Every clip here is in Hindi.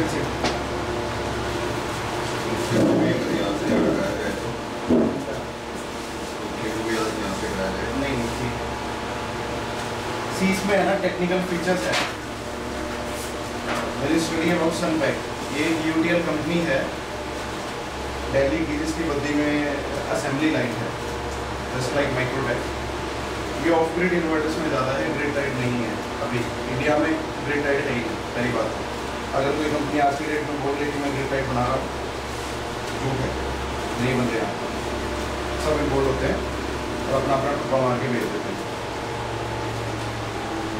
इसमें है ना टेक्निकल फीचर्स है। मेरी स्टडी अबाउट सनपैक, ये यूटीएल कंपनी है, दिल्ली गिरिज की बद्दी में असेंबली लाइन है, जस्ट लाइक माइक्रोटेक। ये ऑफ ग्रिड इन्वर्टर्स में ज़्यादा है, ग्रिड टाइड नहीं है। अभी इंडिया में ग्रिड टाइड नहीं है, पहली बात। अगर कोई कंपनी आज की डेट में बोल रही कि मैं ग्रिड टाइड बना रहा हूँ, जो है नहीं बन रहे, सब इन्वॉल्व होते हैं और अपना अपना टुकड़ा मार के भेज देते हैं।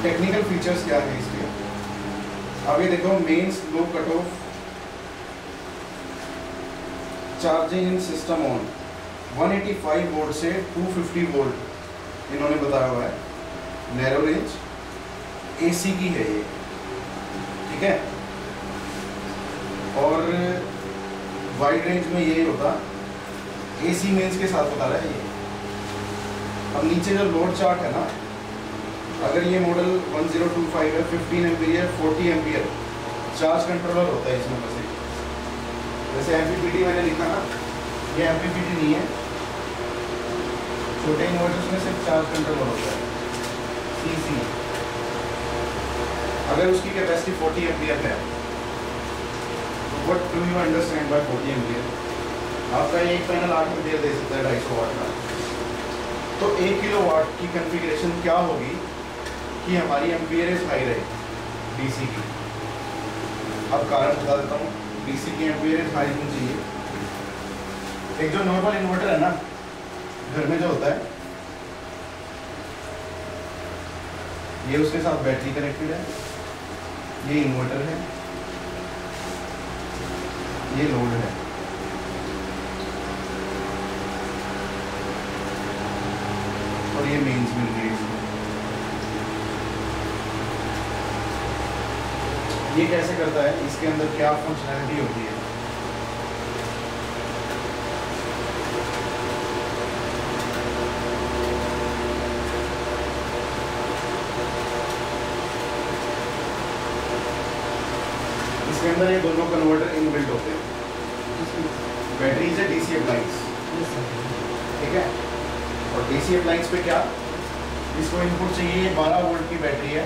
टेक्निकल फीचर्स क्या है इसके, अब ये देखो, mains low cut off, charging in system on, 185 volt से 250 वोल्ट इन्होंने बताया हुआ है। नैरो रेंज एसी की है ये, ठीक है। और वाइड रेंज में यही होता, एसी मेंस के साथ बता रहा है ये। अब नीचे जो लोड चार्ट है ना, अगर ये मॉडल 1025 है, 15 एम्पीयर, 40 एम्पीयर चार्ज कंट्रोलर होता है इसमें। बस जैसे एमपीपीटी मैंने लिखा ना, ये एमपीपीटी नहीं है, छोटे इन्वर्टर्स में सिर्फ चार्ज कंट्रोलर होता है, सीसी। अगर उसकी कैपेसिटी 40 एम्पीयर है, what do you understand by 40 ampere? आपका एक पैनल 8 एम्पीयर दे सकता है 250 वाट का, तो 1 किलो वाट की कन्फिग्रेशन क्या होगी कि हमारी एम्पीयरेज हाई रहेगी डीसी की। अब कारण बता देता हूँ, डीसी की एम्पीयरेज हाई होनी चाहिए। एक जो नॉर्मल इन्वर्टर है ना, घर में जो होता है, ये उसके साथ बैटरी कनेक्टेड है, ये इन्वर्टर है, ये लोड है। और ये मेंस मिल गई इसमें। ये कैसे करता है, इसके अंदर क्या फंक्शनैलिटी होती है, इसके अंदर ये दोनों कन्वर्टर इनबिल्ट होते हैं। बैटरी से डीसी अप्लाइंस, ठीक है। और डीसी अप्लाइंस पे क्या, इसको इनपुट चाहिए, 12 वोल्ट की बैटरी है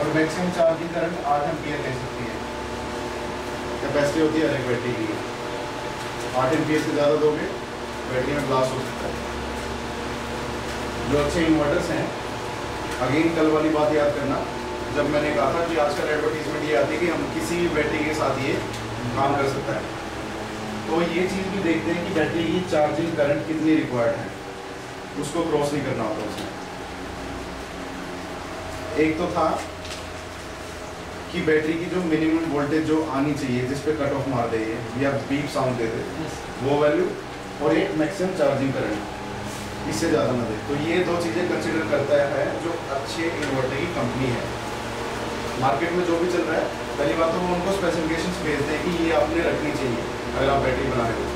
और मैक्सिमम चार्जिंग करंट 8 एम्पियर दे सकती है। कैपेसिटी होती है अलग बैटरी की, 8 एम्पियर से ज़्यादा दोगे बैटरी में ब्लास्ट हो सकता है। जो अच्छे इन्वर्टर्स हैं, अगेन कल वाली बात याद करना, जब मैंने कहा था कि आजकल एडवर्टीजमेंट ये आती है कि हम किसी भी बैटरी के साथ ये काम कर सकता है, तो ये चीज़ भी देखते हैं कि बैटरी की चार्जिंग करंट कितनी रिक्वायर्ड है, उसको क्रॉस नहीं करना होता उसमें। एक तो था कि बैटरी की जो मिनिमम वोल्टेज जो आनी चाहिए, जिस पे कट ऑफ मार दे या बीप साउंड दे दे, वो वैल्यू, और एक मैक्सिमम चार्जिंग करंट, इससे ज़्यादा ना दे। तो ये दो चीज़ें कंसिडर करता है जो अच्छे इन्वर्टर की कंपनी है। मार्केट में जो भी चल रहा है, पहली बात तो वो उनको स्पेसिफिकेशंस भेजते हैं कि ये आपने रखनी चाहिए अगर आप बैटरी बना रहे हो।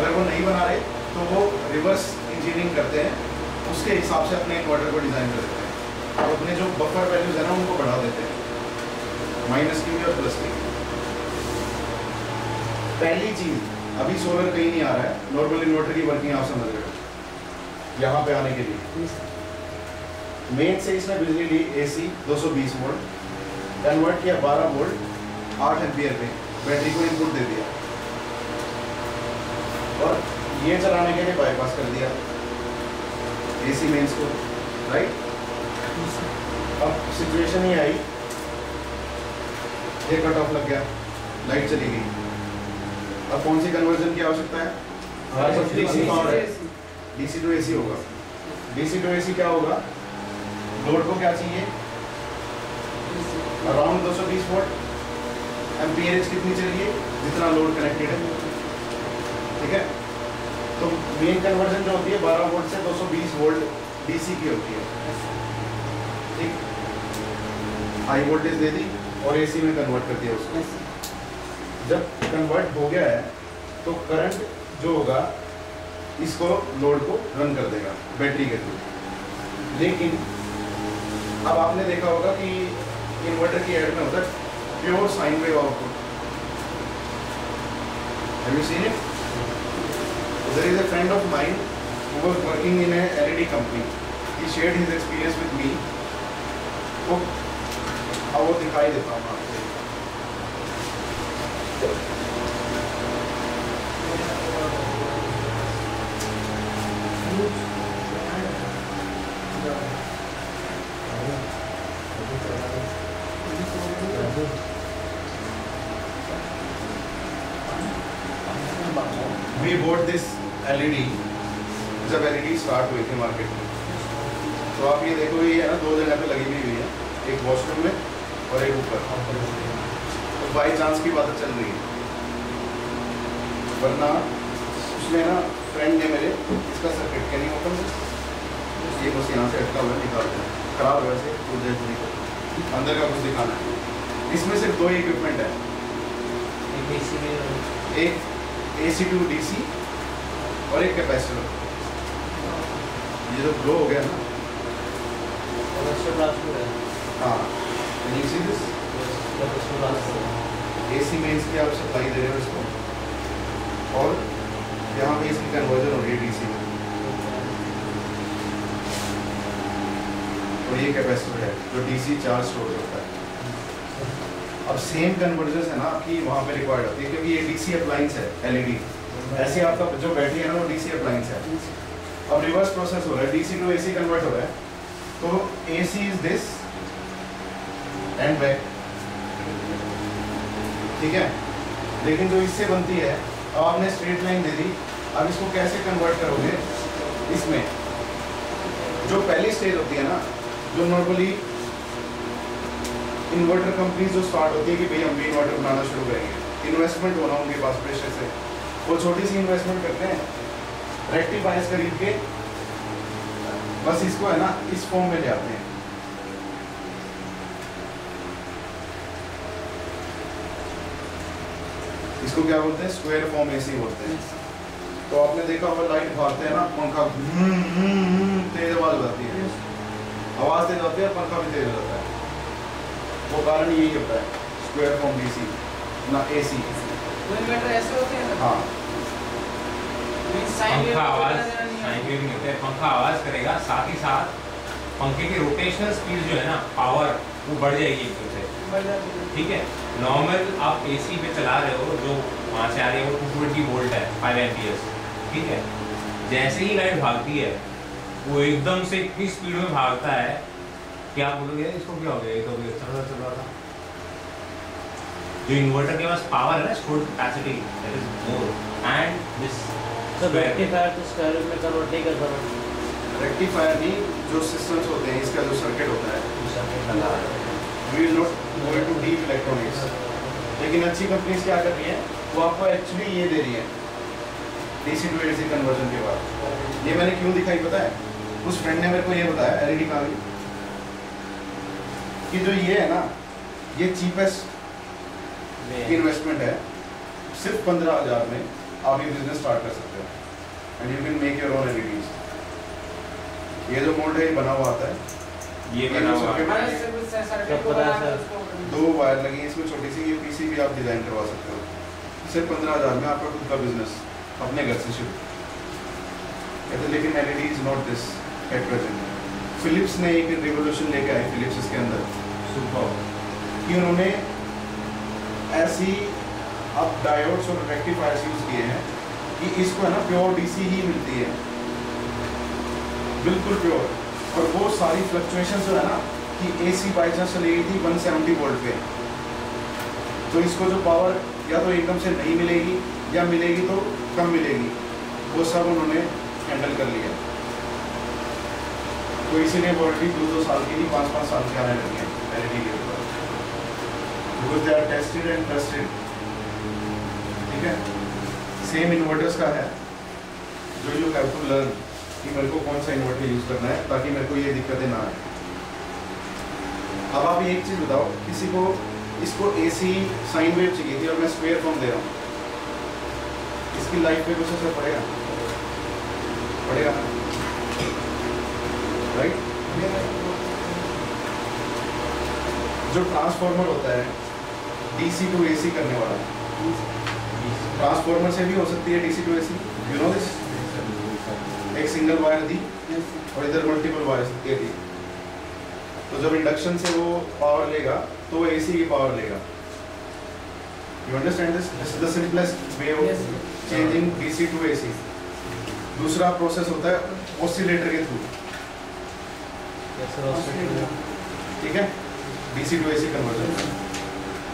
अगर वो नहीं बना रहे तो वो रिवर्स इंजीनियरिंग करते हैं, उसके हिसाब से अपने इन्वर्टर को डिज़ाइन करते हैं और अपने जो बफर वैल्यूज़ है ना उनको बढ़ा देते हैं, माइनस की और प्लस की। पहली चीज, अभी सोलर कहीं नहीं आ रहा है, नॉर्मल इन्वर्टर की वर्किंग आप समझ रहे हो। यहाँ पे आने के लिए मेन से इसने बिजली ली, एसी 220 वोल्ट कन्वर्ट किया 12 वोल्ट 8 एम्पियर पे, बैटरी को इनपुट दे दिया और ये चलाने के लिए बाईपास कर दिया एसी मेन्स को, राइट। अब सिचुएशन ये आई, ये कट ऑफ लग गया, लाइट चली गई। अब कौन सी कन्वर्जन की आवश्यकता है? डीसी पावर है, डीसी टू एसी होगा। डीसी टू एसी क्या होगा, लोड को क्या चाहिए, अराउंड 220 वोट एम्पीयरेज कितनी चाहिए, जितना लोड कनेक्टेड है, ठीक है। तो मेन कन्वर्जन जो होती है 12 वोल्ट से 220 वोल्ट डीसी की होती है, ठीक। हाई वोल्टेज दे दी और एसी में कन्वर्ट कर दिया उसको। जब कन्वर्ट हो गया है तो करंट जो होगा इसको लोड को रन कर देगा बैटरी के थ्रू। लेकिन अब आपने देखा होगा कि इन्वर्टर की एड में होता है pure sine wave output. Have you seen it? There is a friend of mine who was working in an LED company. He shared his experience with me. वो अब वो दिखाई देता हूँ आपको. We bought this LED जब LED start हुई थी market में, तो आप ये देखो ये है ना दो जगह पे लगी हुई है, एक washroom में और एक ऊपर. तो by chance की बात चल रही है, वरना उसमें ना friend ने मेरे इसका circuit क्या नहीं होता है, ये बस यहाँ से अटका हुआ निकालते हैं, खराब हुआ से तो देखो नहीं, अंदर का कुछ दिखाना है. इसमें सिर्फ दो equipment है, एक AC to DC और एक कैपेसिटर. ये जो ग्लो हो गया ना हाँ, you see this? AC mains की आप सप्लाई दे रहे हो इसको और यहाँ पे इसकी कन्वर्जन हो रही है DC में और ये कैपेसिटर है जो DC चार्ज स्टोर करता है. अब सेम कन्वर्जर्स है ना कि वहाँ पे रिक्वायर्ड होती है क्योंकि ये डीसी अप्लायंस है एलईडी. ऐसे आपका जो बैटरी है ना वो डीसी अप्लायंस है. अब रिवर्स प्रोसेस हो रहा है, डीसी टू एसी कन्वर्ट हो रहा है. तो AC is this and back, ठीक है. लेकिन जो इससे बनती है, अब आपने स्ट्रेट लाइन दे दी, अब इसको कैसे कन्वर्ट करोगे इसमें? जो पहली स्टेज होती है ना, जो नॉर्मली इन्वर्टर कंपनीज जो स्टार्ट होती है कि भाई हम भी इन्वर्टर बनाना शुरू करेंगे, इन्वेस्टमेंट होना उनके पास प्रेशर से, वो छोटी सी इन्वेस्टमेंट करते हैं, रेक्टिफाइज खरीद के बस इसको है ना इस फॉर्म में ले आते हैं. इसको क्या बोलते हैं? स्क्वायर फॉर्म एसी बोलते हैं. तो आपने देखा होगा लाइट भागते हैं ना, पंखा तेज आवाज जाती है, आवाज तेज होती है, पंखा भी तेज होता है. वो कारण यही होता है, स्क्वायर फॉर्म डीसी ना एसी. इन्वर्टर ऐसे होते हैं हाँ, पंखा आवाज करेगा, साथ ही साथ पंखे की रोटेशनल स्पीड जो है ना, पावर वो बढ़ जाएगी उससे, ठीक है. नॉर्मल आप एसी पे चला रहे हो, जो वहाँ से आ रही है वो 220 वोल्ट है, 5 एम्पियर्स, ठीक है. जैसे ही लाइट भागती है वो एकदम से इतनी स्पीड में भागता है, क्या बोलोगे इसको क्या हो गया? ये तो भी अच्छा चल रहा था. जो इन्वर्टर के पास पावर है ना, store capacity that is more and this. तो रेक्टिफायर तो स्क्वायर में कन्वर्ट नहीं कर सकता. रेक्टिफायर नहीं, जो सिस्टम्स होते हैं, इसका जो सर्किट होता है उसका कहना है we will not go to deep electronics. लेकिन अच्छी कंपनीज क्या कर रही है, वो आपको एक्चुअली ये दे रही है डीसी टू एसी कन्वर्जन के बाद. ये मैंने क्यों दिखाई पता है? उस फ्रेंड ने मेरे को ये बताया एलईडी का भी कि जो ये है ना, ये चीपेस्ट इन्वेस्टमेंट है, सिर्फ 15,000 में आप ये बिजनेस स्टार्ट कर सकते हो and you can make your own LEDs. ये जो मोल्ड है ये बना हुआ आता है, ये बना हुआ है, 2 वायर लगी है इसमें छोटी सी, ये पीसी भी आप डिजाइन करवा सकते हो. सिर्फ 15,000 में आपका खुद का बिजनेस अपने घर से शुरू कहते. लेकिन LED is not this at present. Philips ने एक रिवोल्यूशन लेके आए फिलिप्स इसके अंदर सुपर, कि उन्होंने ऐसी अब डायोड्स और रेक्टिफायर्स यूज किए हैं कि इसको है ना प्योर डीसी ही मिलती है, बिल्कुल प्योर. और वो सारी फ्लक्चुएशन जो है ना कि एसी बाई चांस चली गई थी 170 वोल्ट पे, तो इसको जो पावर या तो एकदम से नहीं मिलेगी या मिलेगी तो कम मिलेगी, वो सब उन्होंने हैंडल कर लिया. तो इसीलिए वॉरंटी 2-2 साल की नहीं, 5-5 साल की आने लगी है एलईडी के ऊपर, because they are tested and trusted, ठीक है. सेम इन्वर्टर्स का है जो यू हैव टू लर्न कि मेरे को कौन सा इन्वर्टर यूज़ करना है ताकि मेरे को ये दिक्कतें ना आए. अब आप एक चीज़ बताओ, किसी को इसको एसी साइन वेव चाहिए थी और मैं स्क्वायर फॉर्म दे रहा हूँ, इसकी लाइफ पे कुछ असर पड़ेगा? पड़ेगा, राइट. जो ट्रांसफार्मर होता है डीसी टू एसी करने वाला है। ट्रांसफॉर्मर से भी हो सकती है DC to AC, you know this. एक सिंगल वायर दी और इधर मल्टीपल वायर दे दी, तो जब इंडक्शन से वो पावर लेगा तो एसी की पावर लेगा। You understand this? This is the simplest way of changing DC to AC. दूसरा प्रोसेस होता है ऑसिलेटर के थ्रू। Yes sir, oscillator. ठीक है, डीसी टू एसी कन्वर्जन।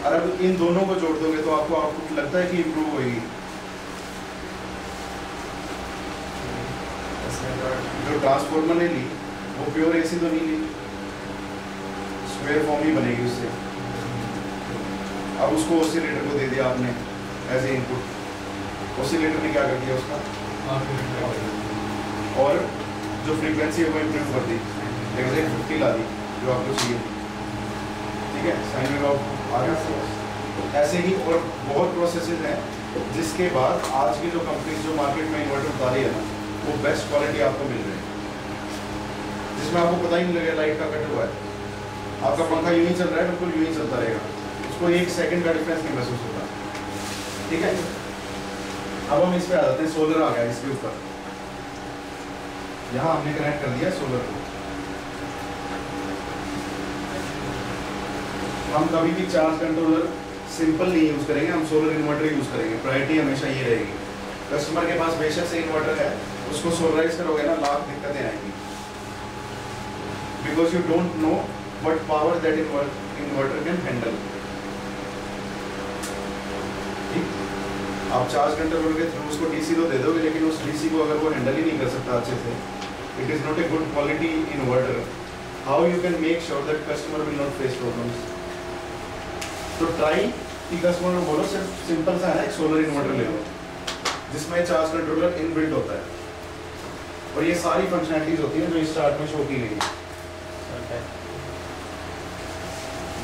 और अब इन दोनों को जोड़ दोगे तो आपको आउटपुट लगता है कि इंप्रूव होगी। जो ट्रांसफॉर्मर ने ली वो प्योर एसी तो नहीं ली, स्क्वायर फॉर्म ही बनेगी उससे। अब उसको ऑसिलेटर को दे दिया आपने एज ए इनपुट। ऑसिलेटर ने क्या कर दिया उसका, और जो फ्रीक्वेंसी है वो इंप्रूव कर दी, एग्जैक्ट 50 ला दी जो आपको चाहिए। ठीक है, साइन वेव ऑफ आर। ऐसे ही और बहुत प्रोसेसेस हैं जिसके बाद आज की जो कंपनीज जो मार्केट में इन्वर्टर उतारी है ना, वो बेस्ट क्वालिटी आपको मिल रही है, जिसमें आपको पता ही नहीं लगेगा लाइट का कट हुआ है। आपका पंखा यूं ही चल रहा है, बिल्कुल यूं ही चलता रहेगा, उसको एक सेकंड का डिफरेंस नहीं महसूस होता। ठीक है, अब हम इस पे आ जाते हैं। सोलर आ गया इसके ऊपर, यहाँ हमने कनेक्ट कर दिया सोलर को। हम कभी भी चार्ज कंट्रोलर सिंपल नहीं यूज करेंगे, हम सोलर इन्वर्टर यूज करेंगे। प्रायोरिटी हमेशा ये रहेगी। कस्टमर के पास बेशक से इन्वर्टर है, उसको सोलराइज करोगे ना, लाख दिक्कतें आएंगी, because you don't know What power that inverter can handle। आप चार्ज कंट्रोलर के थ्रू उसको डीसी तो दे दोगे, लेकिन उस डीसी को अगर वो हैंडल ही नहीं कर सकता अच्छे से, it is not a good quality inverter. How you can make sure that customer will not face problems? तो ट्राई कि कस्टमर को बोलो सिर्फ सिंपल सा है, एक सोलर इन्वर्टर ले लो जिसमें चार्ज कंट्रोलर इनबिल्ट होता है, और ये सारी फंक्शनैलिटीज होती है जो इस चार्ट में शो की गई है।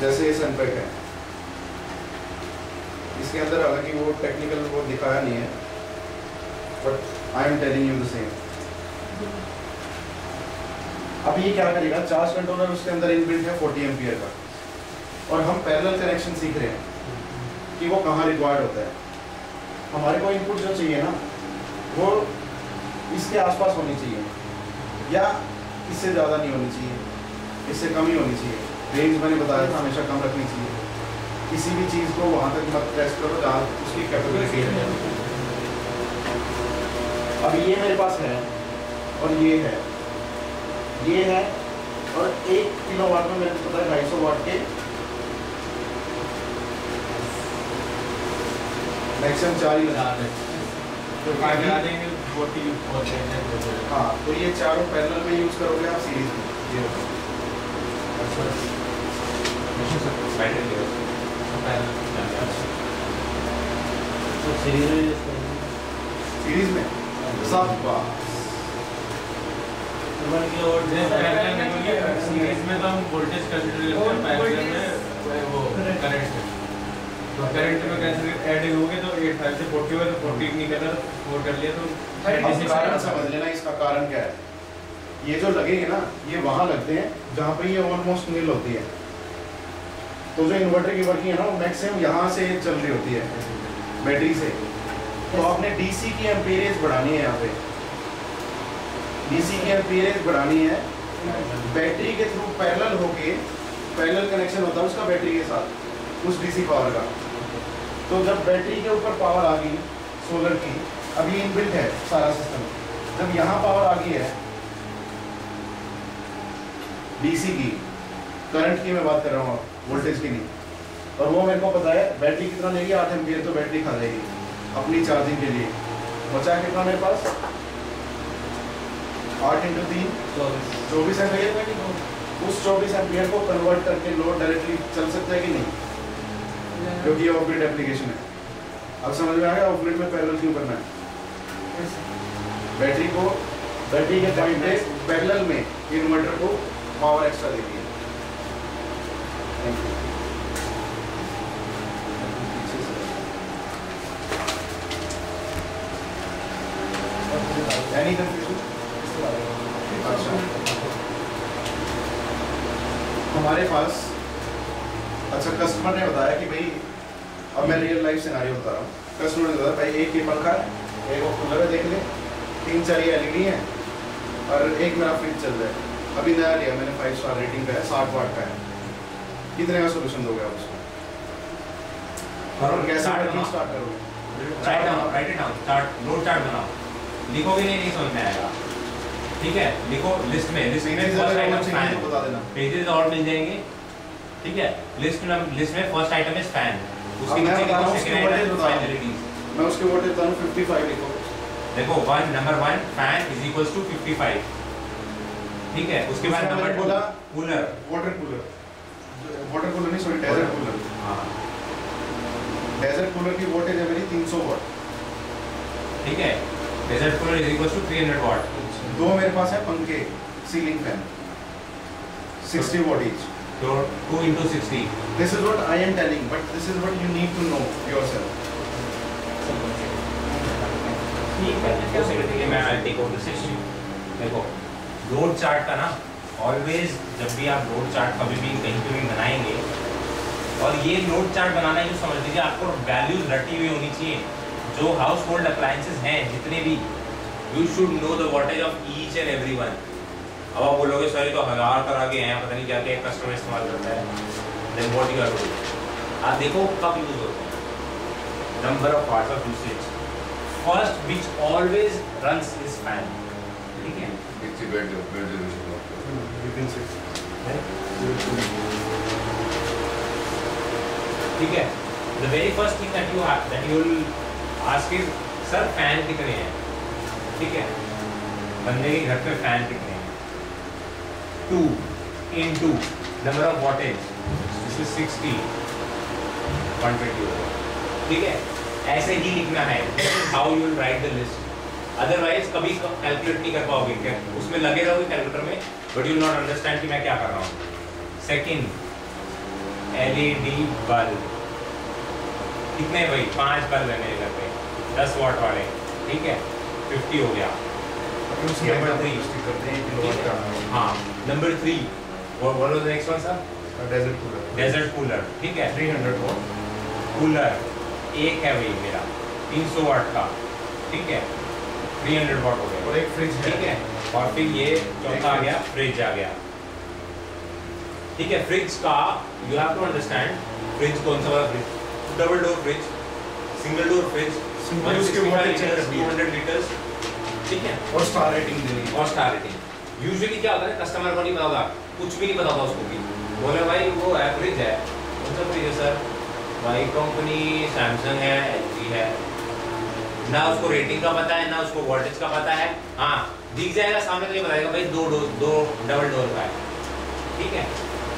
जैसे ये सनपैक है, इसके अंदर हालांकि वो टेक्निकल वो दिखाया नहीं है, but I am telling you the same. अब ये क्या करेगा, चार्ज कंट्रोलर उसके अंदर इनबिल्ट है 40 एम्पियर का, और हम पैरेलल कनेक्शन सीख रहे हैं कि वो कहाँ रिक्वायर्ड होता है। हमारे को इनपुट जो चाहिए ना, वो इसके आसपास होनी चाहिए, या इससे ज़्यादा नहीं होनी चाहिए, इससे कम ही होनी चाहिए। रेंज मैंने बताया था हमेशा कम रखनी चाहिए। किसी भी चीज़ को वहाँ तक मत टेस्ट करो जहाँ उसकी कैपेबिलिटी है। अब ये मेरे पास है और ये है और 1 किलोवाट में मेरे को पता है 250 वाट के मैक्सिमम 4 ही बना दें, तो बना देंगे 40। हाँ, तो ये चारों पैरेलल में यूज़ करोगे आप सीरीज में। सीरीज में तो हम वोल्टेज करंट में कैसे ऐड होंगे, तो 85 से 40 हुआ, तो 40 निकला, 4 कर लिया, तो कारण समझ लेना इसका कारण क्या है। ये जो लगेंगे ना, ये वहाँ लगते हैं जहाँ पे ये ऑलमोस्ट नील होती है। तो जो इन्वर्टर की वर्किंग है ना, वो मैक्सिमम यहाँ से चल रही होती है बैटरी से। तो आपने डीसी की एम्पीरेज बढ़ानी है, यहाँ पे डीसी की एम्पीरेज बढ़ानी है। बैटरी के थ्रू पैरेलल होके, पैरेलल कनेक्शन होता है उसका बैटरी के साथ, उस डीसी पावर का। तो जब बैटरी के ऊपर पावर आ गई सोलर की, अभी इनबिल्ट है सारा सिस्टम, जब यहाँ पावर आ गई है डीसी की, करंट की मैं बात कर रहा हूँ, वोल्टेज की नहीं, और वो मेरे को पता है बैटरी कितना लेगी, 8 एम्पियर तो बैटरी खा जाएगी अपनी चार्जिंग के लिए। बचा कितना मेरे पास, 8 × 3 24 एम्पियर। उस 24 एम्पियर को कन्वर्ट करके लोड डायरेक्टली चल सकता है कि नहीं, क्योंकि ये ऑफ ग्रिड एप्लीकेशन है। अब समझ में आएगा ऑफ ग्रिड में पैरेलल क्यों करना है। बैटरी को, बैटरी के पॉइंट पे पैरेलल में इन्वर्टर को पावर एक्स्ट्रा देती है। Any confusion? अच्छा, हमारे पास, अच्छा कस्टमर ने बताया कि भाई अब मैं रियल लाइफ सिनेरियो बता रहा हूँ। कस्टमर बता भाई एक ये पंखा है, एक वो कूलर है, देख ले 3-4 ये LED है और एक मेरा फ्रिज चल रहा है, अभी नया लिया मैंने 5 स्टार रेटिंग का है, 60 वाट का है। कितने का सोल्यूशन दोगे आप उसको? लिखो भी नहीं समझ में आएगा, ठीक है? लिखो लिस्ट में, लिस्ट में फर्स्ट आइटम बता देना, पेजेस और मिल जाएंगे, ठीक है? लिस्ट में फर्स्ट आइटम है फैन, उसके नीचे लिखो सेकंड आइटम फाइनलिटीज। मैं उसके वोल्टेज बता रहा हूं 55 लिखो। देखो number 1 fan is equals to 55, ठीक है? उसके बाद नंबर 2 कूलर, वाटर कूलर नहीं सॉरी डेजर्ट कूलर। हां डेजर्ट कूलर की वोल्टेज है मेरी 300 वाट, ठीक है? Desert cooler is equals to 300 watt. दो मेरे पास है पंखे, ceiling fan, 60 watt each, so 2 into 60. This is what I am telling, but this is what you need to know yourself. ठीक है, ठीक है, मैं देखो देखो लोड चार्ट का ना, ऑलवेज जब भी आप लोड चार्ट कभी भी कहीं पे भी बनाएंगे, और ये लोड चार्ट बनाना जो समझ लीजिए आपको वैल्यूज रटी हुई होनी चाहिए। जो हाउस होल्ड अप्लायंसेज हैं जितने भी, You should know the voltage of each and every one. अब आप बोलोगे सर ये तो 1000 तरह के हैं, पता नहीं क्या क्या कस्टमर इस्तेमाल करता है। Then what you are doing? आप देखो कब यूज होता है, number of parts of usage. First which always runs is fan, ठीक है? It's bed bed you can say, ठीक है? The very first thing that you have, that you will ask is sir fan कितने हैं, ठीक है? बंदे के घर पे फैन कितने हैं? 2 into number of wattage, this is 60, 120 होगा, ठीक है? ऐसे ही लिखना है, how you will write the list. Otherwise कभी कैलकुलेट नहीं कर पाओगे, क्या उसमें लगे रहोगे कैलकुलेटर में, बट यू नॉट अंडरस्टैंड कि मैं क्या कर रहा हूँ। सेकंड LED बल्ब कितने हैं भाई? 5 बल्ब है मेरे घर पे 10 वाट वाले, ठीक है? 50 हो गया। Number 3 what was the next one sir? Desert cooler, ठीक है? 300 वाट कूलर एक है भाई मेरा 300 वाट का, ठीक है? 300 वाट हो गया। और एक फ्रिज, ठीक है? और फिर ये चौथा आ गया फ्रिज आ गया, ठीक है? फ्रिज का you have to understand fridge कौन सा वाला fridge, double door fridge, single door fridge, उसके 200 लीटर्स, ठीक है? और स्टार रेटिंग देनी, और स्टार रेटिंग। यूजुअली क्या होता है कस्टमर को नहीं पता होता, कुछ भी नहीं पता होता उसको भी, बोले भाई वो एवरेज है, मतलब फ्रिज है सर भाई कंपनी सैमसंग है, LG है, ना उसको रेटिंग का पता है, ना उसको वोल्टेज का पता है। हाँ दिख जाएगा सामने तो ये बताएगा भाई दो डबल डोर का है, ठीक है?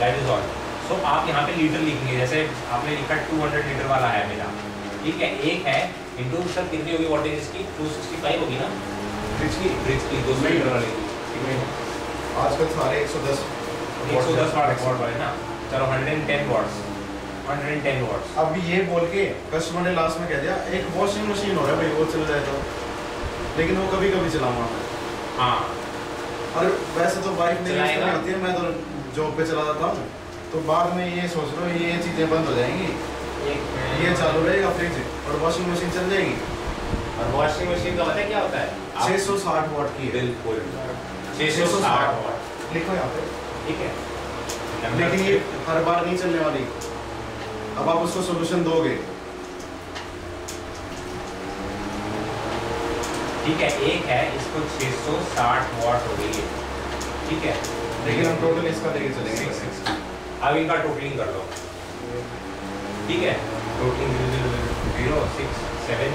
That is all. सो आप यहाँ पे लीटर लिखेंगे, जैसे आपने लिखा 200 लीटर वाला है मेरा, ठीक है? एक है इंटू सर कितनी होगी वोल्टेज इसकी? 265 होगी ना फ्रिज की 200 लीटर वाली, ठीक है? आजकल सारे 110 वाट वाले ना, चलो 110 वाट्स। अब ये बोल के कस्टमर ने लास्ट में कह दिया एक वॉशिंग मशीन हो रहा है भाई, वो चल जाए तो, लेकिन वो कभी कभी चलाऊंगा मैं। हाँ और वैसे तो वाइफ नहीं आती है, मैं तो जॉब पे चला जाता हूँ, तो बाद में ये सोच रहा हूँ ये चीज़ें बंद हो जाएंगी, ये चालू रहेगा फ्रिज और वॉशिंग मशीन चल जाएगी। और वॉशिंग मशीन का पता है क्या होता है? 660 वाट की। बिल्कुल 660 वाट लिखो यहाँ पे, ठीक है? लेकिन ये हर बार नहीं चलने वाली। अब आप उसको सॉल्यूशन दोगे, ठीक है? एक है इसको 660 वाट हो गई, ठीक है? लेकिन हम टोटल इसका लेके चलेंगे। अब इनका टोटलिंग कर दो, ठीक है? 14 0 0 0 6 7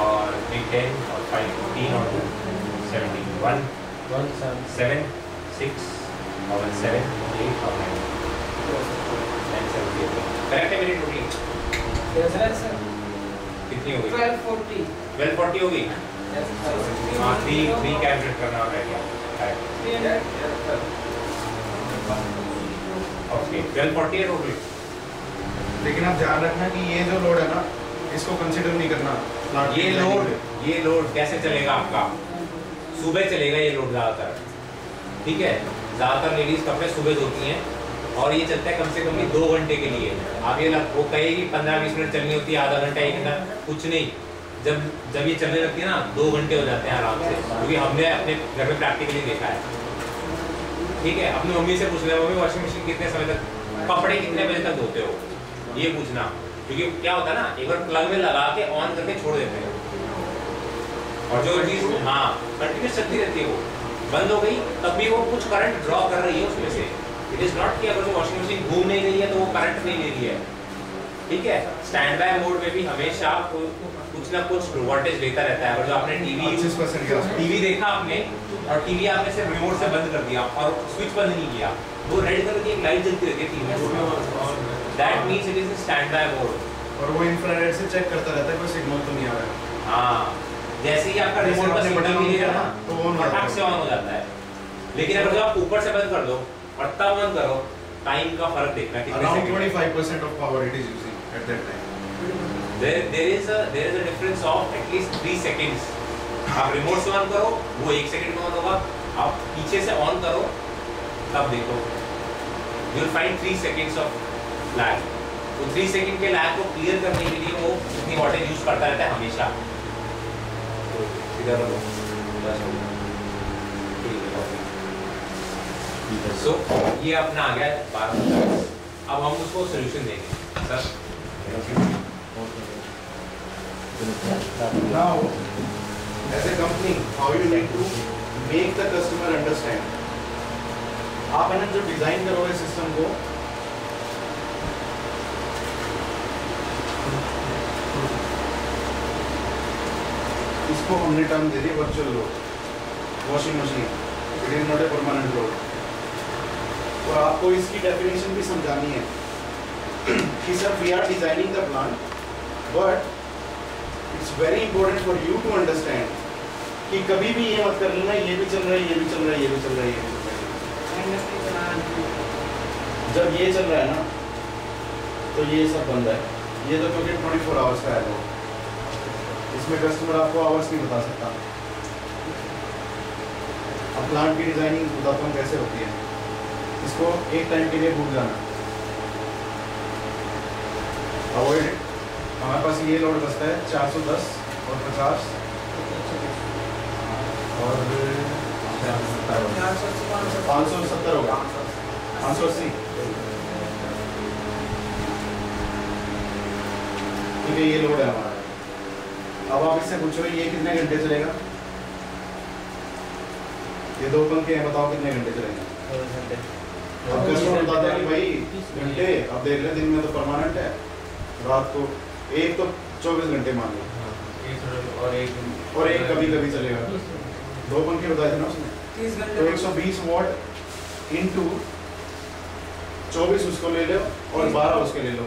और 3 10 और 5 14 और 2 17 1 1 7 6 और 7 8 और 9 9 7 8। करेक्ट है मेरी टोटल कितनी होगी? 1240 होगी। हाँ 3 कैलकुलेट करना होगा, ओके 1240 है टोटल। लेकिन आप ध्यान रखना कि ये जो लोड है ना इसको कंसीडर नहीं करना। ये लोड कैसे चलेगा आपका? सुबह चलेगा ये लोड ज़्यादातर, ठीक है? ज़्यादातर लेडीज़ कपड़े सुबह धोती हैं, और ये चलता है कम से कम भी 2 घंटे के लिए। आप ये ना वो कहेगी 15-20 मिनट चलनी होती है, आधा घंटा 1 घंटा कुछ नहीं। जब ये चलने लगती है ना 2 घंटे हो जाते हैं आराम से, क्योंकि हमने अपने घर में प्रैक्टिकली देखा है। ठीक है, अपनी मम्मी से पूछ लेना मम्मी वॉशिंग मशीन कितने समय तक, कपड़े कितने बजे तक धोते हो, ये पूछना। क्योंकि क्या होता है ना, एक बार प्लग में लगा के ऑन करके छोड़ देते हैं और जो चीज हाँ कंटिन्यूस चलती रहती है वो बंद हो गई तब भी वो कुछ करंट ड्रॉ कर रही है उसमें से। इट इज नॉट कि अगर वो वॉशिंग मशीन घूम नहीं रही है तो वो करंट नहीं ले रही है। ठीक है, स्टैंड बाय मोड में भी हमेशा कुछ ना कुछ वोल्टेज लेता रहता है। अगर जो आपने टीवी देखा आपने और टीवी आपने सिर्फ रिमोट से बंद कर दिया और स्विच बंद नहीं किया, वो रेड कलर की एक लाइट जलती रहती है TV, that means it is stand by mode. और वो इंफ्रारेड से चेक करता रहता है कोई सिग्नल तो नहीं आ रहा। हाँ, जैसे ही आपका रिमोट का सिग्नल मिलेगा ना तो फटाक से ऑन हो जाता है। लेकिन अगर जो आप ऊपर से बंद कर दो और तब ऑन करो, टाइम का फर्क देखना कितने, 25% of power it is using at that time. there is a difference of at least 3 seconds। आप रिमोट से ऑन करो वो 1 सेकंड में ऑन होगा, आप पीछे से ऑन करो तब देखो, you will find 3 seconds of lag. वो 3 सेकंड के लैग को क्लियर करने के लिए वो इतनी वोल्टेज यूज करता रहता है हमेशा। सीधा रहो, सो ये अपना आ गया 12। अब हम उसको सॉल्यूशन देंगे। Sir now as a company how you need to make the customer understand। आप है ना जब डिजाइन करोगे सिस्टम को, इसको हमने टर्म दे दी virtual load washing machine, it is not a permanent load. और आपको इसकी डेफिनेशन भी समझानी है कि sir we are designing the plant but it's very important for you to understand कि कभी भी ये मत कर लेना ये भी चल रहा है ये भी चल रहा है ये भी चल रहा है ये भी चल रहा है। जब ये चल रहा है ना तो ये सब बंद है, ये तो क्योंकि 24 आवर्स का है, इसमें कस्टमर आपको आवर्स नहीं बता सकता। अब प्लांट की डिजाइनिंग बताता हूँ कैसे होती है, इसको एक टाइम के लिए भूल जाना, अवॉइड इट। हमारे पास ये लोड बसता है 410 और 50 और 570 होगा 580। ठीक है, ये लोड है हमारा। अब आप इससे पूछो ये कितने घंटे चलेगा, ये 2 पंखे हैं बताओ कितने घंटे चलेंगे। अब कस्टमर बताते हैं कि भाई घंटे, अब देख रहे दिन में तो परमानेंट है, रात को एक तो 24 घंटे मान लो और एक कभी कभी चलेगा। 2 पंखे बताए थे ना उसने, तो 120 वॉट इनटू 24 उसको ले लो और 12 उसके ले लो।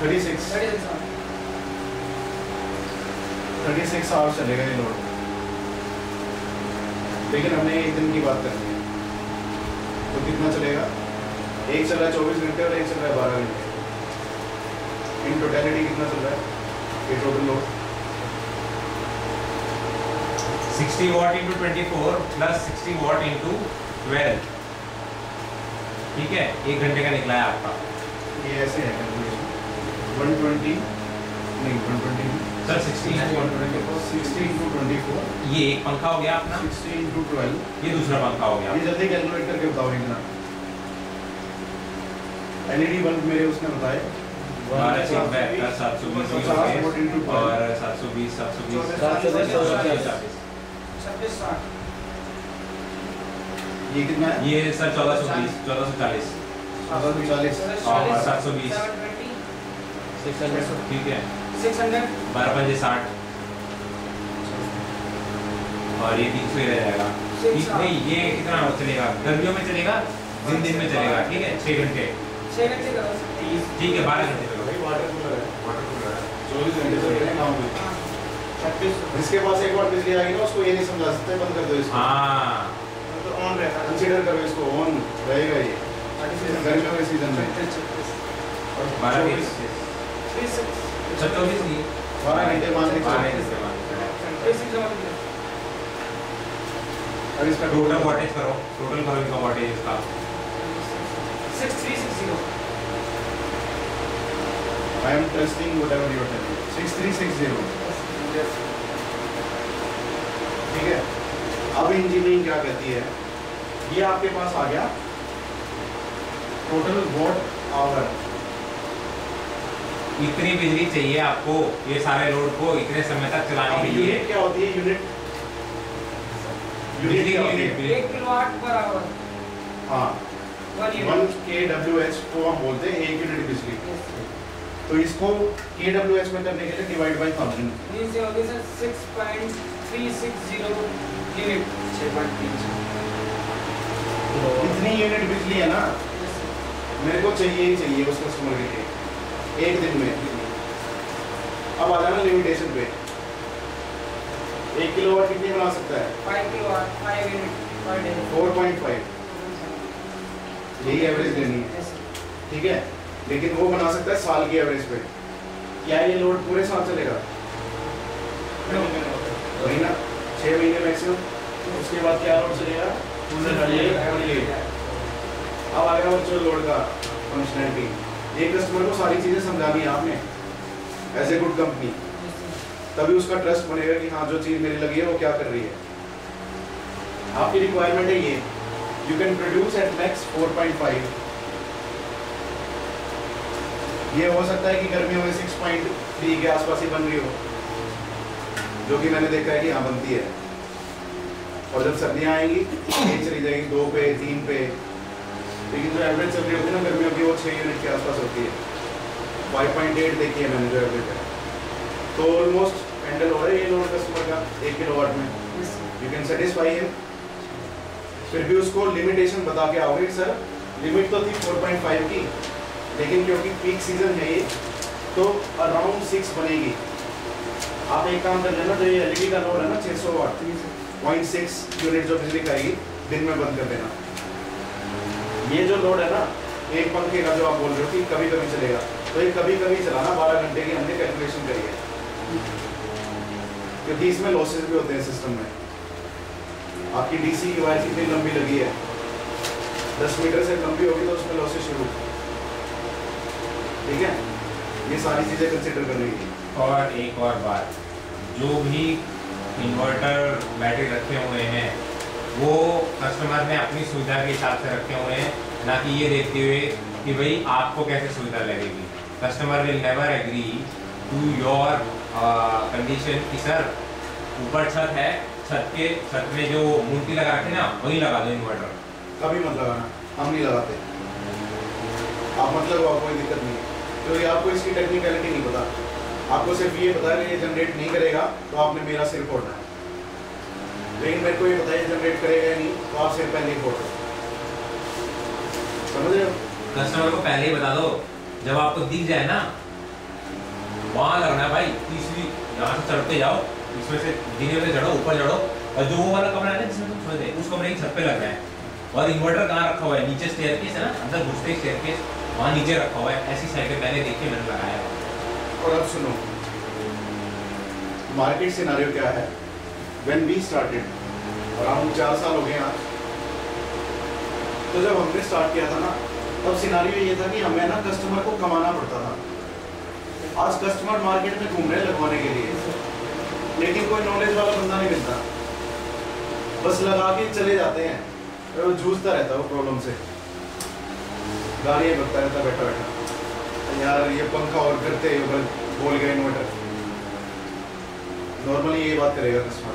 थर्टी सिक्स आवर्स चलेगा ये लोड। लेकिन हमने एक दिन की बात करनी है तो कितना चलेगा, एक चल रहा है 24 घंटे और एक चल रहा है 12 घंटे, इन टोटलिटी कितना चल रहा है ये total load. 60 watt into 24 plus 60 watt into 12, ठीक है, 1 घंटे का निकला है आपका। ये ऐसे है 120 नहीं 120 सर 60 इंटू 24 ये एक पंखा हो गया अपना, 60 इंटू 12 ये दूसरा पंखा हो गया। ये जल्दी कैलकुलेट करके बताओ कितना। एलईडी बल्ब मेरे उसने बताए 1270 और 720 ये कितना है, ये सर 1440 और 720 600। ठीक है, 600 12 5 60 और ये 300 रह जाएगा। इसमें ये कितना चलेगा, गर्मियों में चलेगा दिन में चलेगा, ठीक है, 6 घंटे करो, ठीक है 12 घंटे करो। भाई वाटर कूलर है 24 घंटे काम होता है। इसके पास एक बार बिजली आएगी ना उसको ये नहीं समझा सकते, बंद कर दो इसको। हां तो ऑन रहेगा, कंसीडर करो इसको ऑन रहेगा ये गर्मियों के सीजन में। और 12 26 नहीं 12 घंटे मान लीजिए, इसी जमाने में और इसका टोटल वोल्टेज करो, टोटल करो इनका वोल्टेज इसका 6360 I am testing whatever you are telling 6360 ठीक है। अब इंजीनियरिंग क्या कहती है, ये आपके पास आ गया टोटल वॉट आवर, इतनी बिजली चाहिए आपको ये सारे लोड को इतने समय तक चलाने के लिए। यूनिट क्या होती है, यूनिट को हम बोलते हैं एक यूनिट बिजली। तो इसको kWh में करने के लिए डिवाइड बाय 1000 ये हो गया सर 6.360 यूनिट 6.3। इतनी यूनिट बिजली है ना मेरे को चाहिए ही चाहिए उस कस्टमर के लिए एक दिन में। अब आ जाना लिमिटेशन पे, 1 किलोवाट कितने बना सकता है, 5 किलोवाट 5 यूनिट 4.5 यही एवरेज देनी है ठीक है। लेकिन वो बना सकता है साल की एवरेज पे, क्या ये लोड पूरे साल चलेगा, वही ना 6 महीने मैक्सिमम। उसके बाद क्या लोड चलेगा, अब आ गया वर्चुअल लोड का फंक्शनलिटी। ये कस्टमर को सारी चीजें समझानी आपने एज ए गुड कंपनी, तभी उसका ट्रस्ट बनेगा कि हाँ जो चीज़ मेरी लगी है वो क्या कर रही है। आपकी रिक्वायरमेंट है ये, you can produce at max 4.5, ये हो सकता है कि गर्मियों में 6.3 के आसपास ही बन रही हो, जो कि मैंने देखा है कि हाँ बनती है। और जब सर्दियाँ आएंगी ये चली जाएगी 2 पे 3 पे, लेकिन जो एवरेज चल रही होती है ना गर्मियों की वो 6 यूनिट के आसपास होती है। 5.8 देखी है मैंने जो एवरेज है, तो ऑलमोस्ट हैंडल हो रहा है ये लोड कस्टमर का 1 किलोवाट में। यू कैन सेटिस्फाई है, फिर भी उसको लिमिटेशन बता के आओगे सर लिमिट तो थी 4.5 की, लेकिन क्योंकि पीक सीजन है ये तो अराउंड 6 बनेगी। आप एक काम कर लेना, जो ये एलईडी का लोड है ना 600 वाट 0.6 यूनिट जो बिजली खाएगी दिन में बंद कर देना। ये जो लोड है ना एक पंखे का जो आप बोल रहे हो कि कभी कभी चलेगा, तो ये कभी कभी चलाना 12 घंटे की हमने कैलकुलेशन करी है, क्योंकि इसमें लॉसेज भी होते हैं सिस्टम में। आपकी डीसी की वायर कितनी लंबी लगी है, 10 मीटर से लंबी होगी तो उसमें लॉसेज शुरू ठीक है। ये सारी चीज़ें कंसिडर करनी है। और एक और बात, जो भी इन्वर्टर बैटरी रखे हुए हैं वो कस्टमर ने अपनी सुविधा के हिसाब से रखे हुए हैं, ना कि ये देखते हुए कि भाई आपको कैसे सुविधा लगेगी। Customer will never agree to your condition की सर ऊपर छत है, छत में जो मूर्ति लगा रखे ना वही लगा दो इन्वर्टर, कभी मत लगाना, हम नहीं लगाते। आप मतलब आपको कोई दिक्कत नहीं है, क्योंकि आपको इसकी टेक्निकलिटी नहीं पता, आपको सिर्फ ये पता है ये जनरेट नहीं करेगा तो आपने मेरा सिर फोड़ना है। लेकिन मेरे को ये पता है जनरेट करेगा या नहीं तो आप सिर पहले ही फोड़ दो, समझ रहे हो। कस्टमर को पहले ही बता दो, जब आपको दिख जाए ना वहाँ लगना भाई, तीसरी यहाँ से चढ़ते जाओ, इसमें से धीरे धीरे चढ़ो ऊपर चढ़ो, और जो वो वाला कमरा है ना जिसमें तुम सोते उस कमरे की छत पे लगना है। और इन्वर्टर कहाँ रखा हुआ है, नीचे स्टेयरकेस है ना, अंदर घुसते स्टेयरकेस वहाँ नीचे रखा हुआ है। ऐसी साइड पहले देखिए मैंने लगाया। और अब सुनो मार्केट सिनेरियो क्या है। व्हेन वी स्टार्टेड अराउंड 4 साल हो गए यहाँ, तो जब हमने स्टार्ट किया था ना तब सिनेरियो ये था कि हमें ना कस्टमर को कमाना पड़ता था। आज कस्टमर मार्केट में घूम रहे हैं लगवाने के लिए, लेकिन कोई नॉलेज वाला बंदा नहीं मिलता, बस लगा के चले जाते हैं और वो जूझता रहता है वो प्रॉब्लम से, गालियाँ बकता रहता बैठा बैठा, यार ये पंखा और करते बोल गए इन्वर्टर। नॉर्मली ये बात करेगा कस्टमर,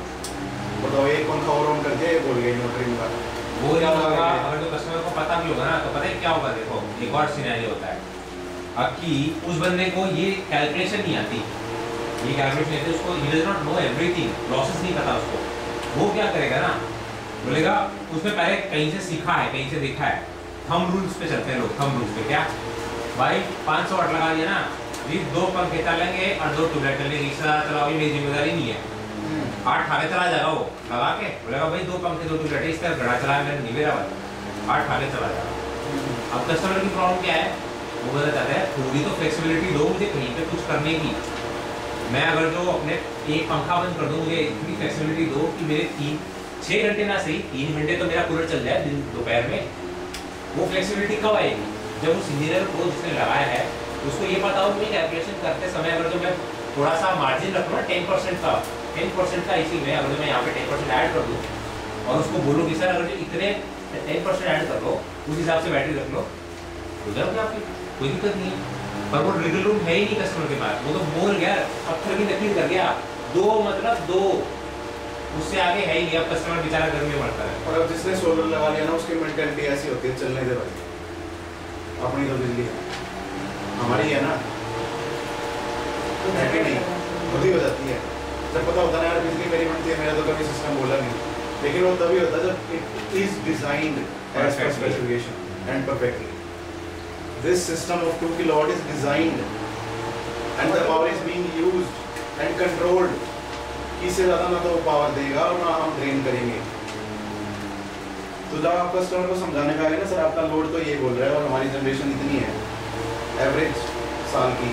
बताओ एक पंखा और ऑन कर दिया ये बोल गए इन्वर्टर इनका वो क्या होगा। अगर तो कस्टमर को पता भी होगा ना तो पता है क्या होगा। देखो एक और सिनेरियो होता है कि उस बंदे को ये कैलकुलेशन नहीं आती, ये कैलकुलेशन नहीं आती उसको, he does not know everything, losses नहीं पता उसको। वो क्या करेगा ना, बोलेगा उसने पहले कहीं से सीखा है कहीं से देखा है। थंब रूल्स पे चलते हैं लोग, थंब रूल्स पे क्या भाई 500 वाट लगा दिया ना जी, 2 पंखे चलेंगे और 2 ट्यूबलाइट चलेंगे, इससे ज़्यादा चलाओगे मेरी जिम्मेदारी नहीं है। 8 थाले चला जाएगा वो लगा के, बोलेगा भाई 2 पंखे 2 ट्यूबलाइट इसका घड़ा चलाया मैंने निवेरा वाला, 8 थाले चला जाएगा। अब कस्टमर की प्रॉब्लम क्या है, वो बोला जाता है थोड़ी तो फ्लेक्सिबिलिटी दो मुझे कहीं पे कुछ करने की, मैं अगर जो अपने एक पंखा बंद कर दूँ मुझे इतनी फ्लेक्सिबिलिटी दो कि मेरे 3 6 घंटे ना सही 3 घंटे तो मेरा कूलर चल जाए दिन दोपहर में, वो फ्लेक्सिबिलिटी कब आएगी? जब उस इंजीनियर को जिसने लगाया है उसको ये पता हो कि कैलकुलेशन करते समय अगर तो मैं थोड़ा सा मार्जिन रखूँ ना 10% का, 10% का इसी में अगर मैं यहाँ पे 10% ऐड कर दूँ और उसको बोलूँ कि सर अगर इतने 10% ऐड कर लो, उस हिसाब से बैटरी रख लो, उधर में आपकी कोई दिक्कत नहीं है। पर वो रिडल रूम है ही नहीं कस्टमर के पास, वो तो बोल गया पत्थर की नकली कर गया दो, मतलब दो, उससे आगे है ही नहीं। अब कस्टमर बेचारा घर में मरता है। और अब जिसने सोलर लगा लिया ना उसकी मेंटेलिटी ऐसी होती है चलने दे भाई, अपनी तो बिजली हमारी है ना, तो बैठे नहीं खुद ही हो जाती है। जब पता होता ना यार बिजली मेरी बनती है, मेरा तो कभी सिस्टम बोला नहीं, लेकिन वो तभी होता जब it is designed as per specification and perfectly. This system of 2 kilowatt is designed and the power is being used and controlled. इससे ज़्यादा ना तो पावर देगा और ना हम ड्रेन करेंगे। तो जब आप कस्टमर को समझाने का आएगा ना सर आपका लोड तो ये बोल रहा है और हमारी जनरेशन इतनी है एवरेज साल की,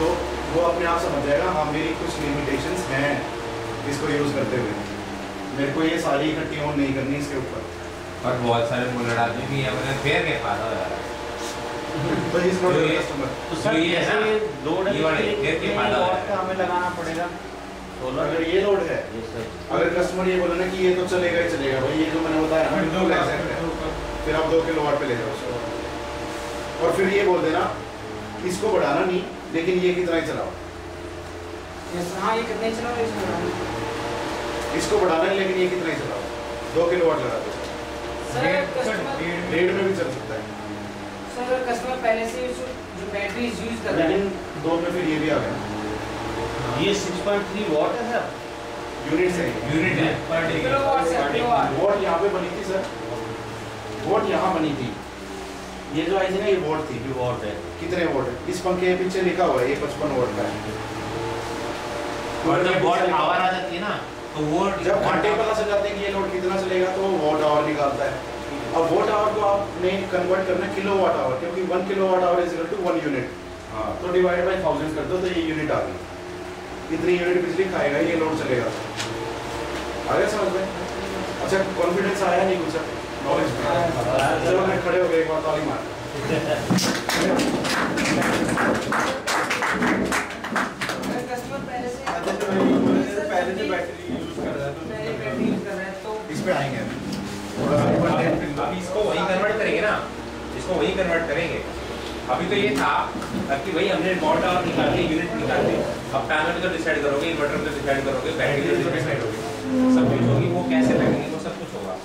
तो वो अपने आप समझ जाएगा हाँ मेरी कुछ लिमिटेशंस हैं इसको यूज़ करते हुए, मेरे को ये सारी इकट्ठी ऑन नहीं करनी इसके ऊपर। और बहुत सारे मुलर आदमी भी है फेयर के फायदा हो रहा है तो इस हमें लगाना पड़ेगा। अगर ये लोड है अगर कस्टमर ये बोला ना कि ये तो चलेगा ही चलेगा भाई, ये तो मैंने बताया ना, फिर आप 2 किलोवाट पे ले जाओ उसको और फिर ये बोल देना इसको बढ़ाना नहीं लेकिन ये कितना ही चलाओ, हाँ ये कितना ही चलाओ, इसको बढ़ाना नहीं लेकिन ये कितना ही चलाओ, 2 किलोवाट लगा दो, 1.5 में भी चल सकता है। सर कस्टमर पहले से जो बैटरी यूज कर रहा है लेकिन 2 में फिर ये भी आ गया। ये 6.3 वाट है सर, यूनिट है पर डे वाट यहाँ पे बनी थी सर, वाट यहाँ बनी थी, ये जो आई थी ना ये वाट थी, ये वाट है कितने वाट है इस पंखे के पीछे लिखा हुआ है ये 55 वाट का है। और जब वाट आवर आ जाती है ना तो वो जब घंटे पता चल जाते हैं कि ये लोड कितना चलेगा तो वाट आवर निकालता है। अब वाट आवर को आपने कन्वर्ट करना किलोवाट आवर, क्योंकि 1 kilowatt hour is equal to 1 unit, तो डिवाइड बाई 1000 कर दो तो ये यूनिट आ गई, इतनी यूनिट बिजली खाएगा ये लोड चलेगा। आगे समझ में अच्छा, कॉन्फिडेंस आया नहीं कुछ नॉलेज में, खड़े हो गए एक बार ताली मार। पहले से बैटरी यूज कर रहा है तो इस पे आएंगे, इसको वही कन्वर्ट करेंगे ना, इसको वही कन्वर्ट करेंगे। अभी तो ये था कि भाई हमने वाट आवर निकाल लिया, यूनिट निकाल लिया, अब पैनल पे तो डिसाइड करोगे, इन्वर्टर पे डिसाइड करोगे, बैटरी पे डिसाइड होगी, सब कुछ होगी, वो कैसे लगेंगे वो सब कुछ होगा।